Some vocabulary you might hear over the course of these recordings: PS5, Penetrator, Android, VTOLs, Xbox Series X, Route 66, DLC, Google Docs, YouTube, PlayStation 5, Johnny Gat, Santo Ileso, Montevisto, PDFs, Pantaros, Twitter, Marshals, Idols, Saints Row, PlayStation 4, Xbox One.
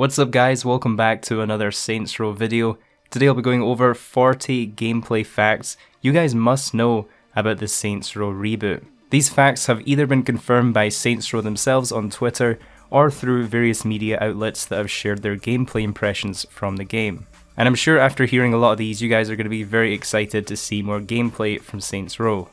What's up guys, welcome back to another Saints Row video. Today I'll be going over 40 gameplay facts you guys must know about the Saints Row reboot. These facts have either been confirmed by Saints Row themselves on Twitter or through various media outlets that have shared their gameplay impressions from the game. And I'm sure after hearing a lot of these, you guys are going to be very excited to see more gameplay from Saints Row.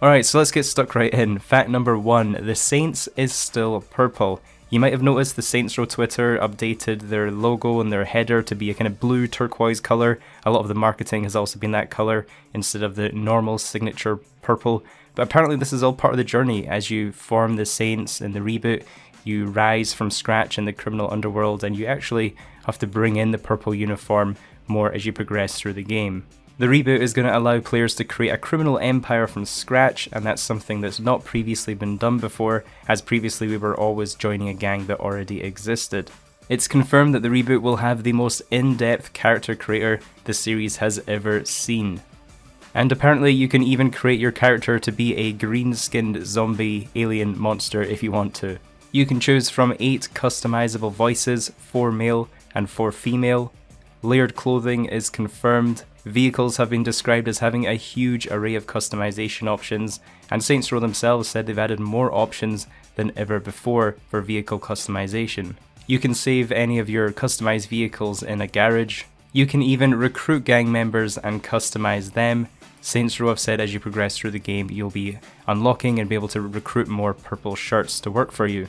Alright, so let's get stuck right in. Fact number one, the Saints is still purple. You might have noticed the Saints Row Twitter updated their logo and their header to be a kind of blue turquoise colour. A lot of the marketing has also been that colour instead of the normal signature purple. But apparently this is all part of the journey. As you form the Saints in the reboot, you rise from scratch in the criminal underworld and you actually have to bring in the purple uniform more as you progress through the game. The reboot is going to allow players to create a criminal empire from scratch, and that's something that's not previously been done before, as previously we were always joining a gang that already existed. It's confirmed that the reboot will have the most in-depth character creator the series has ever seen. And apparently you can even create your character to be a green-skinned zombie alien monster if you want to. You can choose from 8 customizable voices, 4 male and 4 female. Layered clothing is confirmed. Vehicles have been described as having a huge array of customization options, and Saints Row themselves said they've added more options than ever before for vehicle customization. You can save any of your customized vehicles in a garage. You can even recruit gang members and customize them. Saints Row have said as you progress through the game, you'll be unlocking and be able to recruit more purple shirts to work for you.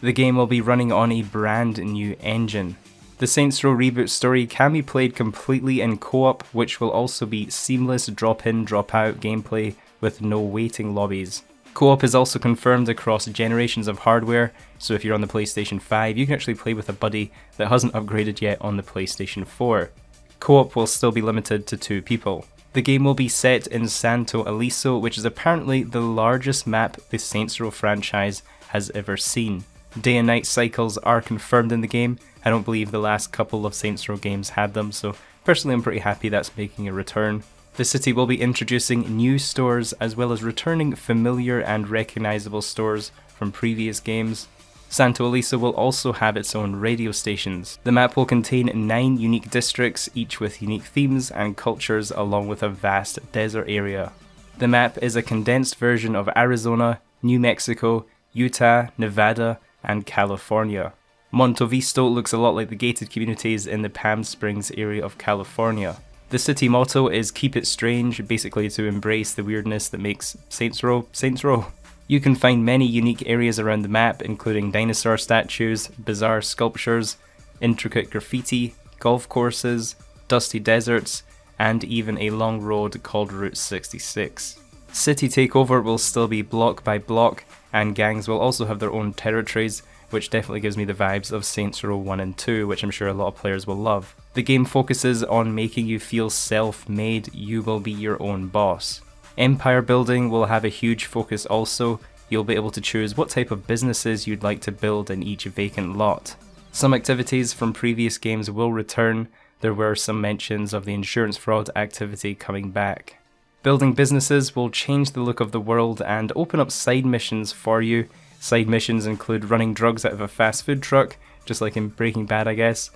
The game will be running on a brand new engine. The Saints Row reboot story can be played completely in co-op, which will also be seamless drop-in, drop-out gameplay with no waiting lobbies. Co-op is also confirmed across generations of hardware, so if you're on the PlayStation 5, you can actually play with a buddy that hasn't upgraded yet on the PlayStation 4. Co-op will still be limited to 2 people. The game will be set in Santo Ileso, which is apparently the largest map the Saints Row franchise has ever seen. Day and night cycles are confirmed in the game. I don't believe the last couple of Saints Row games had them, so personally I'm pretty happy that's making a return. The city will be introducing new stores as well as returning familiar and recognisable stores from previous games. Santo Elisa will also have its own radio stations. The map will contain 9 unique districts, each with unique themes and cultures along with a vast desert area. The map is a condensed version of Arizona, New Mexico, Utah, Nevada, and California. Montevisto looks a lot like the gated communities in the Palm Springs area of California. The city motto is "Keep It Strange," basically to embrace the weirdness that makes Saints Row, Saints Row. You can find many unique areas around the map, including dinosaur statues, bizarre sculptures, intricate graffiti, golf courses, dusty deserts, and even a long road called Route 66. City takeover will still be block by block, and gangs will also have their own territories, which definitely gives me the vibes of Saints Row 1 and 2, which I'm sure a lot of players will love. The game focuses on making you feel self-made. You will be your own boss. Empire building will have a huge focus also. You'll be able to choose what type of businesses you'd like to build in each vacant lot. Some activities from previous games will return. There were some mentions of the insurance fraud activity coming back. Building businesses will change the look of the world and open up side missions for you. Side missions include running drugs out of a fast food truck, just like in Breaking Bad I guess,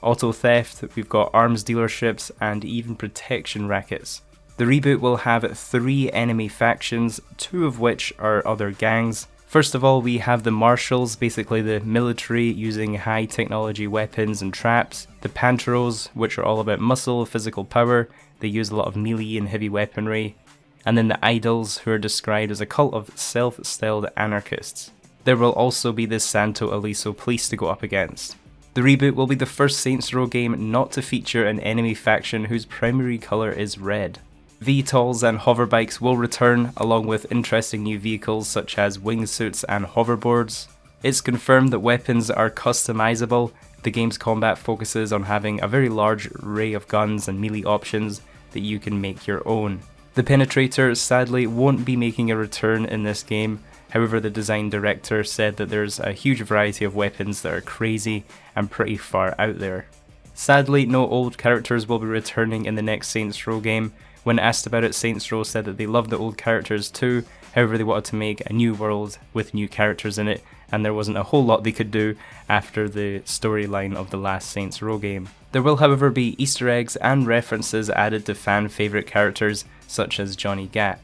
auto theft, we've got arms dealerships and even protection rackets. The reboot will have 3 enemy factions, 2 of which are other gangs. First of all we have the Marshals, basically the military using high technology weapons and traps. The Pantaros, which are all about muscle, physical power, they use a lot of melee and heavy weaponry. And then the Idols, who are described as a cult of self-styled anarchists. There will also be the Santo Ileso police to go up against. The reboot will be the first Saints Row game not to feature an enemy faction whose primary colour is red. VTOLs and hoverbikes will return, along with interesting new vehicles such as wingsuits and hoverboards. It's confirmed that weapons are customisable. The game's combat focuses on having a very large array of guns and melee options that you can make your own. The Penetrator sadly won't be making a return in this game, however the design director said that there's a huge variety of weapons that are crazy and pretty far out there. Sadly no old characters will be returning in the next Saints Row game. When asked about it, Saints Row said that they love the old characters too, However, they wanted to make a new world with new characters in it, and there wasn't a whole lot they could do after the storyline of the last Saints Row game. There will, however, be Easter eggs and references added to fan favourite characters such as Johnny Gat.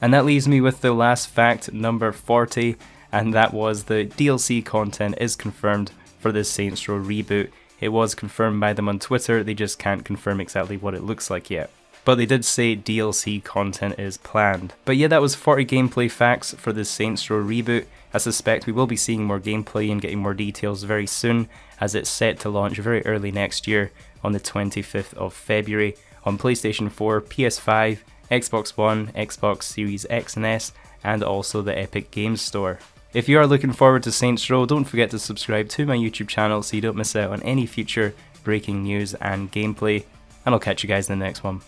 And that leaves me with the last fact, number 40, and that was the DLC content is confirmed for this Saints Row reboot. It was confirmed by them on Twitter, they just can't confirm exactly what it looks like yet. But they did say DLC content is planned. But yeah, that was 40 gameplay facts for the Saints Row reboot. I suspect we will be seeing more gameplay and getting more details very soon, as it's set to launch very early next year on the 25th of February on PlayStation 4, PS5, Xbox One, Xbox Series X and S, and also the Epic Games Store. If you are looking forward to Saints Row, don't forget to subscribe to my YouTube channel so you don't miss out on any future breaking news and gameplay, and I'll catch you guys in the next one.